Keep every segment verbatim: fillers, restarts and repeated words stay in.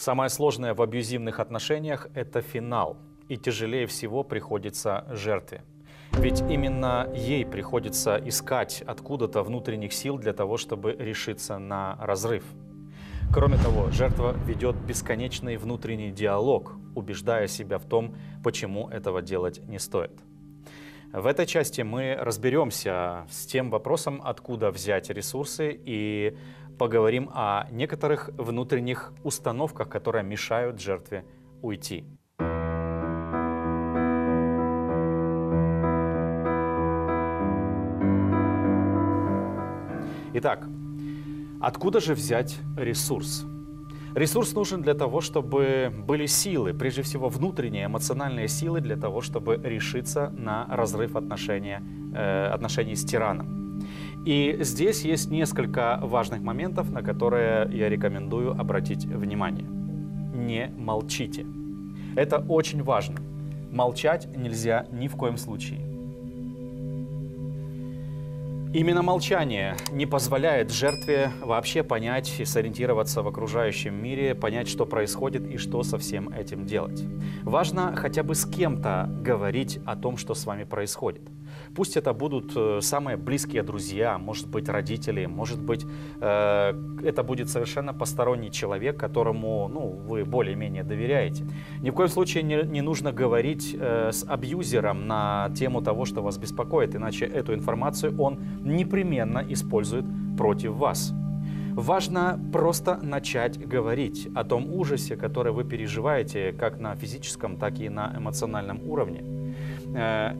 Самое сложное в абьюзивных отношениях – это финал, и тяжелее всего приходится жертве. Ведь именно ей приходится искать откуда-то внутренних сил для того, чтобы решиться на разрыв. Кроме того, жертва ведет бесконечный внутренний диалог, убеждая себя в том, почему этого делать не стоит. В этой части мы разберемся с тем вопросом, откуда взять ресурсы, и поговорим о некоторых внутренних установках, которые мешают жертве уйти. Итак, откуда же взять ресурс? Ресурс нужен для того, чтобы были силы, прежде всего внутренние эмоциональные силы для того, чтобы решиться на разрыв отношения, э, отношений с тираном. И здесь есть несколько важных моментов, на которые я рекомендую обратить внимание. Не молчите. Это очень важно. Молчать нельзя ни в коем случае. Именно молчание не позволяет жертве вообще понять и сориентироваться в окружающем мире, понять, что происходит и что со всем этим делать. Важно хотя бы с кем-то говорить о том, что с вами происходит. Пусть это будут самые близкие друзья, может быть, родители, может быть, э, это будет совершенно посторонний человек, которому, ну, вы более-менее доверяете. Ни в коем случае не, не нужно говорить э, с абьюзером на тему того, что вас беспокоит, иначе эту информацию он непременно использует против вас. Важно просто начать говорить о том ужасе, который вы переживаете как на физическом, так и на эмоциональном уровне.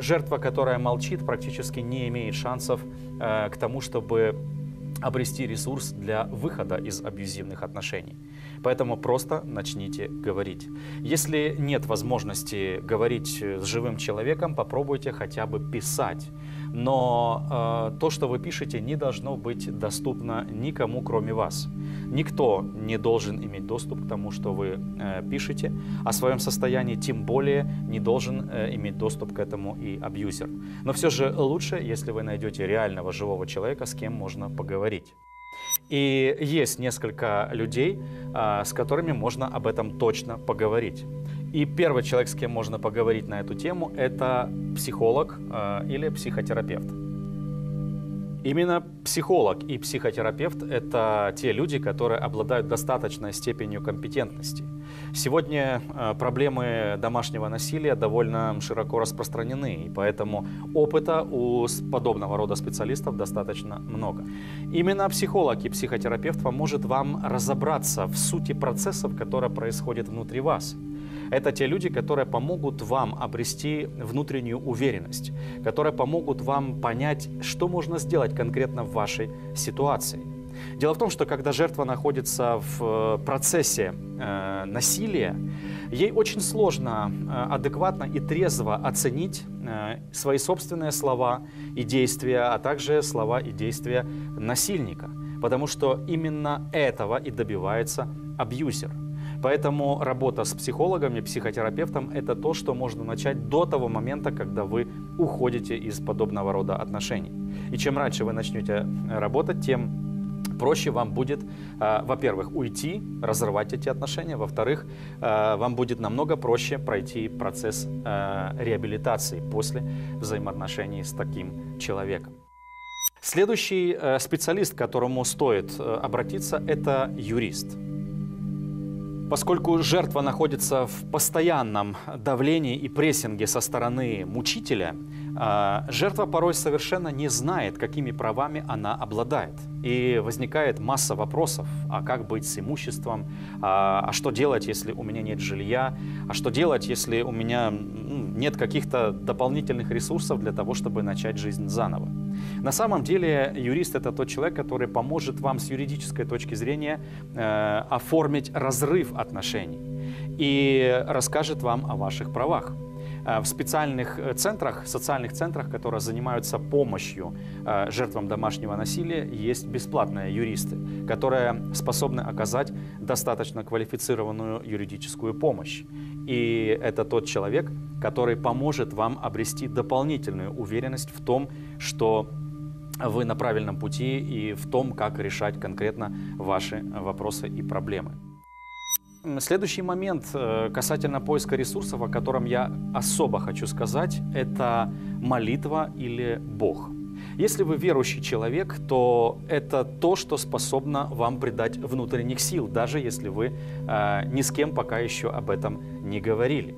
Жертва, которая молчит, практически не имеет шансов к тому, чтобы обрести ресурс для выхода из абьюзивных отношений. Поэтому просто начните говорить. Если нет возможности говорить с живым человеком, попробуйте хотя бы писать. Но э, то, что вы пишете, не должно быть доступно никому, кроме вас. Никто не должен иметь доступ к тому, что вы э, пишете о своем состоянии, тем более не должен э, иметь доступ к этому и абьюзер. Но все же лучше, если вы найдете реального живого человека, с кем можно поговорить. И есть несколько людей, э, с которыми можно об этом точно поговорить. И первый человек, с кем можно поговорить на эту тему, это психолог э, или психотерапевт. Именно психолог и психотерапевт – это те люди, которые обладают достаточной степенью компетентности. Сегодня э, проблемы домашнего насилия довольно широко распространены, и поэтому опыта у подобного рода специалистов достаточно много. Именно психолог и психотерапевт поможет вам разобраться в сути процессов, которые происходят внутри вас. Это те люди, которые помогут вам обрести внутреннюю уверенность, которые помогут вам понять, что можно сделать конкретно в вашей ситуации. Дело в том, что когда жертва находится в процессе э, насилия, ей очень сложно э, адекватно и трезво оценить э, свои собственные слова и действия, а также слова и действия насильника, потому что именно этого и добивается абьюзер. Поэтому работа с психологом и психотерапевтом – это то, что можно начать до того момента, когда вы уходите из подобного рода отношений. И чем раньше вы начнете работать, тем проще вам будет, э, во-первых, уйти, разорвать эти отношения, во-вторых, э, вам будет намного проще пройти процесс э, реабилитации после взаимоотношений с таким человеком. Следующий э, специалист, к которому стоит э, обратиться, это юрист. Поскольку жертва находится в постоянном давлении и прессинге со стороны мучителя, жертва порой совершенно не знает, какими правами она обладает. И возникает масса вопросов, а как быть с имуществом, а что делать, если у меня нет жилья, а что делать, если у меня нет каких-то дополнительных ресурсов для того, чтобы начать жизнь заново. На самом деле юрист – это тот человек, который поможет вам с юридической точки зрения э, оформить разрыв отношений и расскажет вам о ваших правах. В специальных центрах, социальных центрах, которые занимаются помощью э, жертвам домашнего насилия, есть бесплатные юристы, которые способны оказать достаточно квалифицированную юридическую помощь. И это тот человек, который поможет вам обрести дополнительную уверенность в том, что вы на правильном пути и в том, как решать конкретно ваши вопросы и проблемы. Следующий момент касательно поиска ресурсов, о котором я особо хочу сказать, это молитва или Бог. Если вы верующий человек, то это то, что способно вам придать внутренних сил, даже если вы э, ни с кем пока еще об этом не говорили.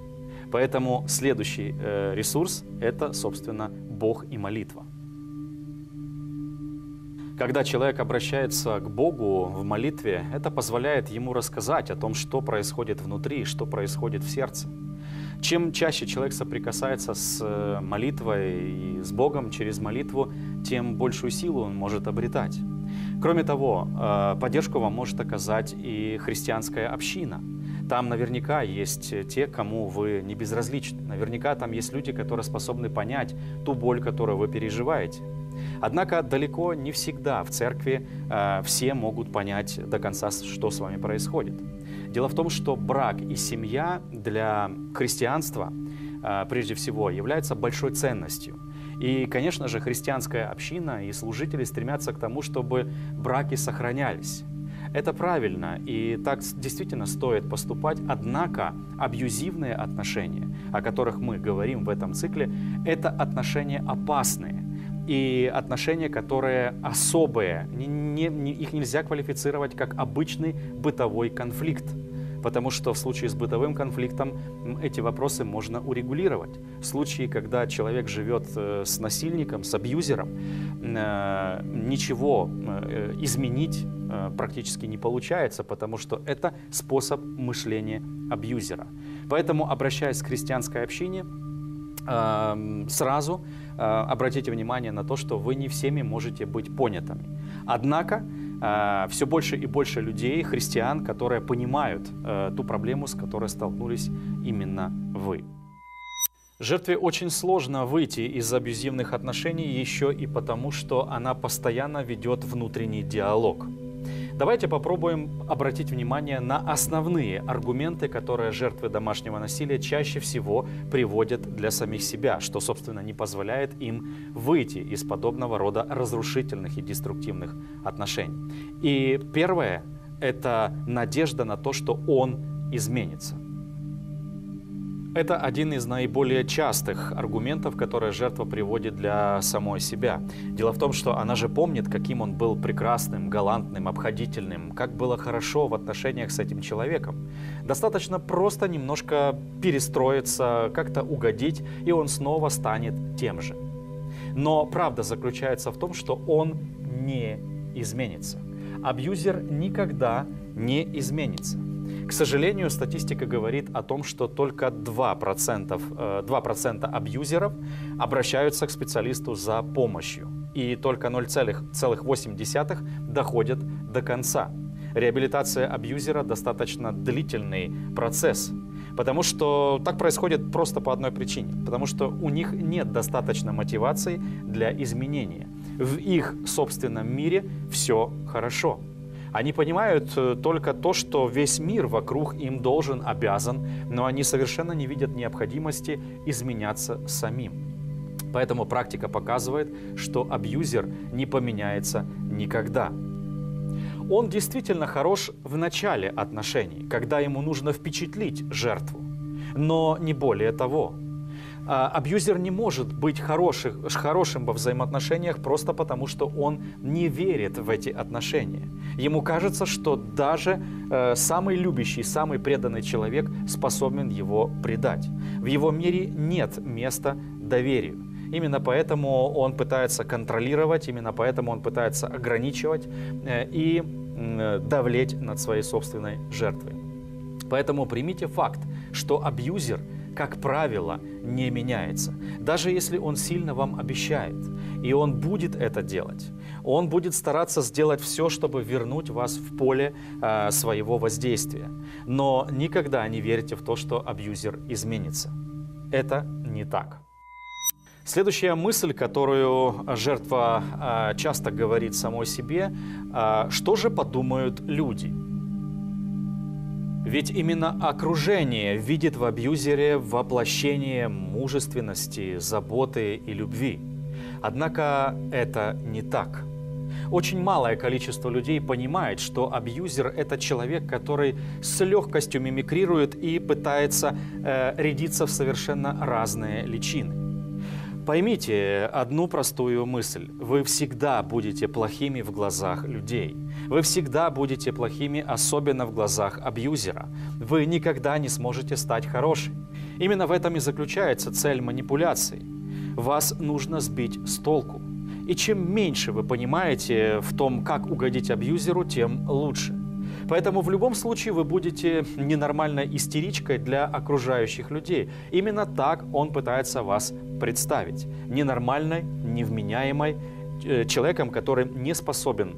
Поэтому следующий э, ресурс – это, собственно, Бог и молитва. Когда человек обращается к Богу в молитве, это позволяет ему рассказать о том, что происходит внутри, что происходит в сердце. Чем чаще человек соприкасается с молитвой и с Богом через молитву, тем большую силу он может обретать. Кроме того, поддержку вам может оказать и христианская община. Там наверняка есть те, кому вы не безразличны. Наверняка там есть люди, которые способны понять ту боль, которую вы переживаете. Однако далеко не всегда в церкви э, все могут понять до конца, что с вами происходит. Дело в том, что брак и семья для христианства, э, прежде всего, являются большой ценностью. И, конечно же, христианская община и служители стремятся к тому, чтобы браки сохранялись. Это правильно, и так действительно стоит поступать, однако абьюзивные отношения, о которых мы говорим в этом цикле, это отношения опасные. И отношения, которые особые, не, не, не, их нельзя квалифицировать как обычный бытовой конфликт, потому что в случае с бытовым конфликтом эти вопросы можно урегулировать. В случае, когда человек живет с насильником, с абьюзером, ничего изменить практически не получается, потому что это способ мышления абьюзера. Поэтому, обращаясь к христианской общине, сразу обратите внимание на то, что вы не всеми можете быть понятыми. Однако все больше и больше людей, христиан, которые понимают ту проблему, с которой столкнулись именно вы. Жертве очень сложно выйти из абьюзивных отношений еще и потому, что она постоянно ведет внутренний диалог. Давайте попробуем обратить внимание на основные аргументы, которые жертвы домашнего насилия чаще всего приводят для самих себя, что, собственно, не позволяет им выйти из подобного рода разрушительных и деструктивных отношений. И первое – это надежда на то, что он изменится. Это один из наиболее частых аргументов, которые жертва приводит для самой себя. Дело в том, что она же помнит, каким он был прекрасным, галантным, обходительным, как было хорошо в отношениях с этим человеком. Достаточно просто немножко перестроиться, как-то угодить, и он снова станет тем же. Но правда заключается в том, что он не изменится. Абьюзер никогда не изменится. К сожалению, статистика говорит о том, что только два процента, два процента абьюзеров обращаются к специалисту за помощью, и только ноль целых восемь десятых процента доходят до конца. Реабилитация абьюзера достаточно длительный процесс, потому что так происходит просто по одной причине, потому что у них нет достаточно мотивации для изменения. В их собственном мире все хорошо. Они понимают только то, что весь мир вокруг им должен, обязан, но они совершенно не видят необходимости изменяться самим. Поэтому практика показывает, что абьюзер не поменяется никогда. Он действительно хорош в начале отношений, когда ему нужно впечатлить жертву, но не более того. Абьюзер не может быть хорошим, хорошим во взаимоотношениях просто потому, что он не верит в эти отношения. Ему кажется, что даже э, самый любящий, самый преданный человек способен его предать. В его мире нет места доверию. Именно поэтому он пытается контролировать, именно поэтому он пытается ограничивать э, и э, давлеть над своей собственной жертвой. Поэтому примите факт, что абьюзер, как правило, не меняется. Даже если он сильно вам обещает, и он будет это делать, он будет стараться сделать все, чтобы вернуть вас в поле э, своего воздействия. Но никогда не верьте в то, что абьюзер изменится. Это не так. Следующая мысль, которую жертва э, часто говорит самой себе, э, что же подумают люди? Ведь именно окружение видит в абьюзере воплощение мужественности, заботы и любви. Однако это не так. Очень малое количество людей понимает, что абьюзер – это человек, который с легкостью мимикрирует и пытается э, рядиться в совершенно разные личины. Поймите одну простую мысль. Вы всегда будете плохими в глазах людей. Вы всегда будете плохими, особенно в глазах абьюзера. Вы никогда не сможете стать хорошим. Именно в этом и заключается цель манипуляции. Вас нужно сбить с толку. И чем меньше вы понимаете в том, как угодить абьюзеру, тем лучше. Поэтому в любом случае вы будете ненормальной истеричкой для окружающих людей. Именно так он пытается вас представить. Ненормальной, невменяемой, человеком, который не способен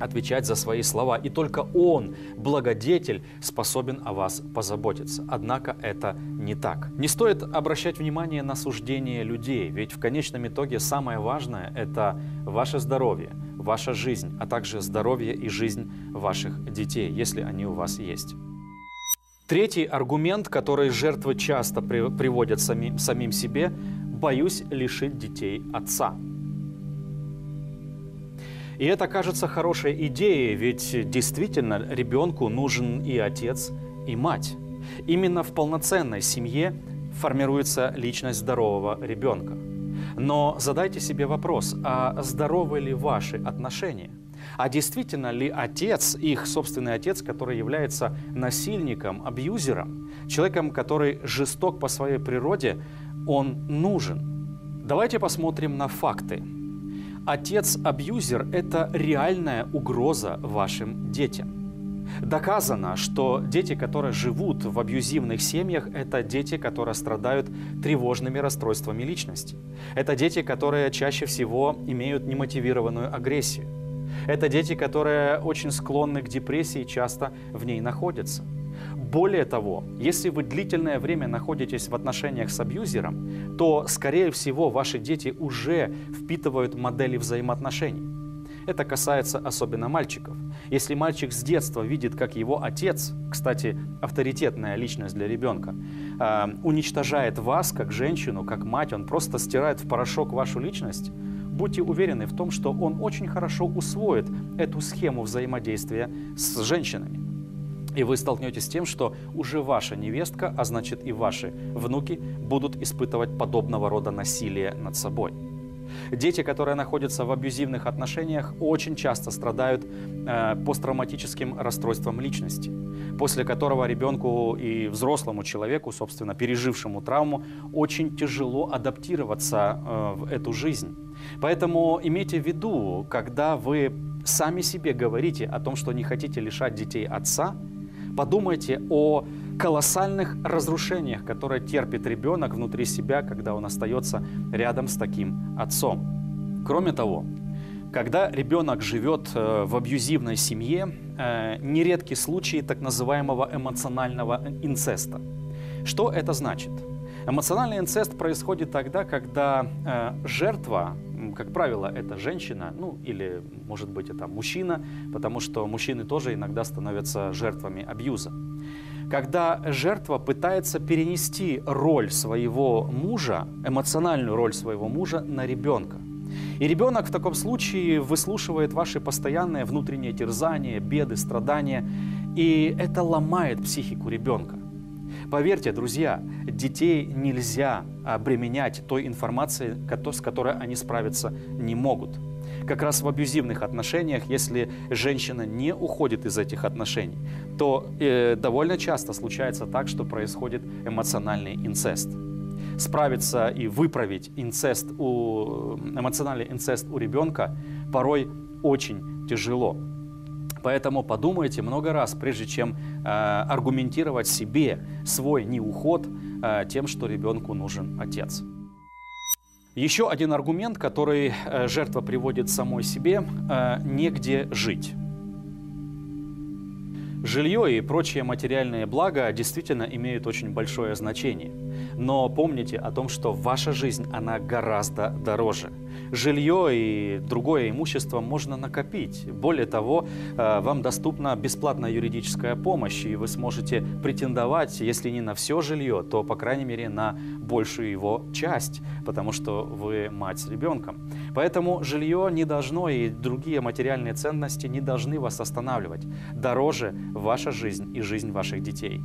отвечать за свои слова. И только он, благодетель, способен о вас позаботиться. Однако это не так. Не стоит обращать внимание на суждения людей, ведь в конечном итоге самое важное – это ваше здоровье, ваша жизнь, а также здоровье и жизнь ваших детей, если они у вас есть. Третий аргумент, который жертвы часто приводят самим, самим себе – «боюсь лишить детей отца». И это кажется хорошей идеей, ведь действительно ребенку нужен и отец, и мать. Именно в полноценной семье формируется личность здорового ребенка. Но задайте себе вопрос, а здоровы ли ваши отношения? А действительно ли отец, их собственный отец, который является насильником, абьюзером, человеком, который жесток по своей природе, он нужен? Давайте посмотрим на факты. Отец-абьюзер – это реальная угроза вашим детям. Доказано, что дети, которые живут в абьюзивных семьях, это дети, которые страдают тревожными расстройствами личности. Это дети, которые чаще всего имеют немотивированную агрессию. Это дети, которые очень склонны к депрессии и часто в ней находятся. Более того, если вы длительное время находитесь в отношениях с абьюзером, то, скорее всего, ваши дети уже впитывают модели взаимоотношений. Это касается особенно мальчиков. Если мальчик с детства видит, как его отец, кстати, авторитетная личность для ребенка, э, уничтожает вас, как женщину, как мать, он просто стирает в порошок вашу личность, будьте уверены в том, что он очень хорошо усвоит эту схему взаимодействия с женщинами. И вы столкнетесь с тем, что уже ваша невестка, а значит и ваши внуки, будут испытывать подобного рода насилие над собой. Дети, которые находятся в абьюзивных отношениях, очень часто страдают э, посттравматическим расстройством личности, после которого ребенку и взрослому человеку, собственно, пережившему травму, очень тяжело адаптироваться э, в эту жизнь. Поэтому имейте в виду, когда вы сами себе говорите о том, что не хотите лишать детей отца, подумайте о колоссальных разрушениях, которые терпит ребенок внутри себя, когда он остается рядом с таким отцом. Кроме того, когда ребенок живет в абьюзивной семье, нередки случаи так называемого эмоционального инцеста. Что это значит? Эмоциональный инцест происходит тогда, когда э, жертва, как правило, это женщина, ну или, может быть, это мужчина, потому что мужчины тоже иногда становятся жертвами абьюза. Когда жертва пытается перенести роль своего мужа, эмоциональную роль своего мужа на ребенка. И ребенок в таком случае выслушивает ваши постоянные внутренние терзания, беды, страдания, и это ломает психику ребенка. Поверьте, друзья, детей нельзя обременять той информацией, с которой они справиться не могут. Как раз в абьюзивных отношениях, если женщина не уходит из этих отношений, то э, довольно часто случается так, что происходит эмоциональный инцест. Справиться и выправить инцест у, эмоциональный инцест у ребенка порой очень тяжело. Поэтому подумайте много раз, прежде чем э, аргументировать себе свой неуход э, тем, что ребенку нужен отец. Еще один аргумент, который э, жертва приводит самой себе, э, негде жить. Жилье и прочие материальные блага действительно имеют очень большое значение. Но помните о том, что ваша жизнь, она гораздо дороже. Жилье и другое имущество можно накопить. Более того, вам доступна бесплатная юридическая помощь, и вы сможете претендовать, если не на все жилье, то, по крайней мере, на большую его часть, потому что вы мать с ребенком. Поэтому жилье не должно и другие материальные ценности не должны вас останавливать. Дороже ваша жизнь и жизнь ваших детей.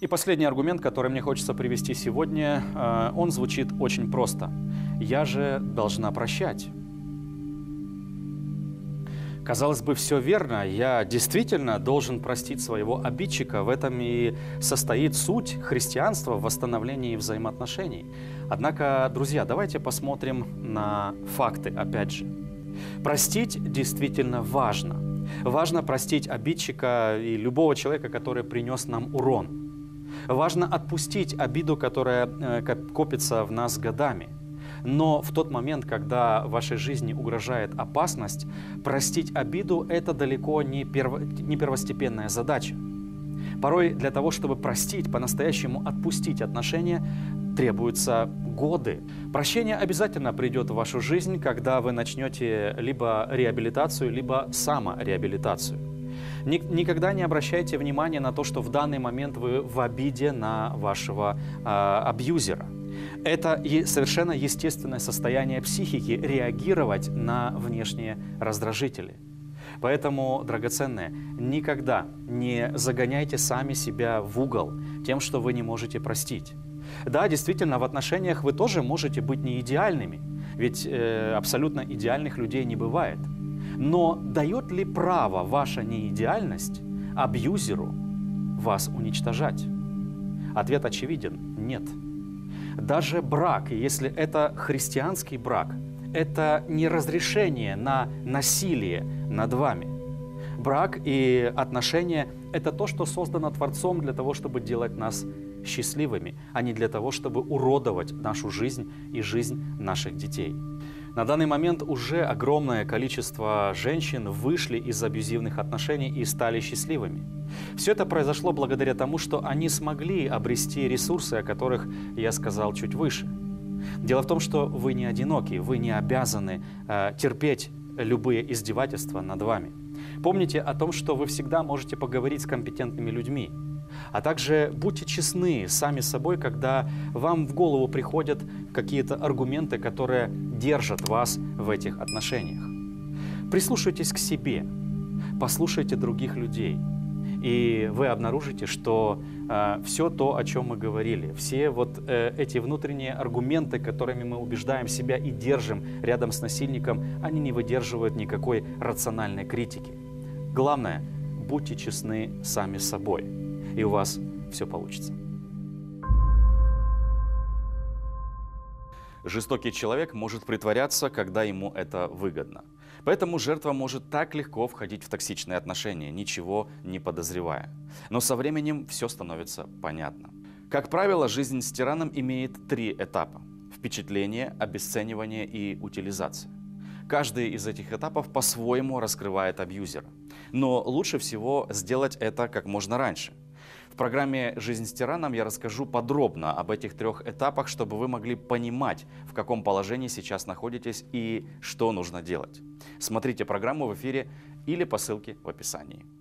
И последний аргумент, который мне хочется привести сегодня, он звучит очень просто. Я же должна прощать. Казалось бы, все верно, я действительно должен простить своего обидчика. В этом и состоит суть христианства в восстановлении взаимоотношений. Однако, друзья, давайте посмотрим на факты опять же. Простить действительно важно. Важно простить обидчика и любого человека, который принес нам урон. Важно отпустить обиду, которая копится в нас годами. Но в тот момент, когда вашей жизни угрожает опасность, простить обиду – это далеко не первостепенная задача. Порой для того, чтобы простить, по-настоящему отпустить отношения, требуются годы. Прощение обязательно придет в вашу жизнь, когда вы начнете либо реабилитацию, либо самореабилитацию. Никогда не обращайте внимания на то, что в данный момент вы в обиде на вашего э, абьюзера. Это совершенно естественное состояние психики – реагировать на внешние раздражители. Поэтому, драгоценные, никогда не загоняйте сами себя в угол тем, что вы не можете простить. Да, действительно, в отношениях вы тоже можете быть не идеальными, ведь э, абсолютно идеальных людей не бывает. Но дает ли право ваша неидеальность абьюзеру вас уничтожать? Ответ очевиден – нет. Даже брак, если это христианский брак, это не разрешение на насилие над вами. Брак и отношения – это то, что создано Творцом для того, чтобы делать нас счастливыми, а не для того, чтобы уродовать нашу жизнь и жизнь наших детей. На данный момент уже огромное количество женщин вышли из абьюзивных отношений и стали счастливыми. Все это произошло благодаря тому, что они смогли обрести ресурсы, о которых я сказал чуть выше. Дело в том, что вы не одиноки, вы не обязаны э, терпеть любые издевательства над вами. Помните о том, что вы всегда можете поговорить с компетентными людьми. А также будьте честны сами собой, когда вам в голову приходят какие-то аргументы, которые держат вас в этих отношениях. Прислушайтесь к себе, послушайте других людей, и вы обнаружите, что э, все то, о чем мы говорили, все вот э, эти внутренние аргументы, которыми мы убеждаем себя и держим рядом с насильником, они не выдерживают никакой рациональной критики. Главное, будьте честны сами собой. И у вас все получится. Жестокий человек может притворяться, когда ему это выгодно. Поэтому жертва может так легко входить в токсичные отношения, ничего не подозревая. Но со временем все становится понятно. Как правило, жизнь с тираном имеет три этапа: впечатление, обесценивание и утилизация. Каждый из этих этапов по-своему раскрывает абьюзера. Но лучше всего сделать это как можно раньше. В программе «Жизнь с тираном» я расскажу подробно об этих трех этапах, чтобы вы могли понимать, в каком положении сейчас находитесь и что нужно делать. Смотрите программу в эфире или по ссылке в описании.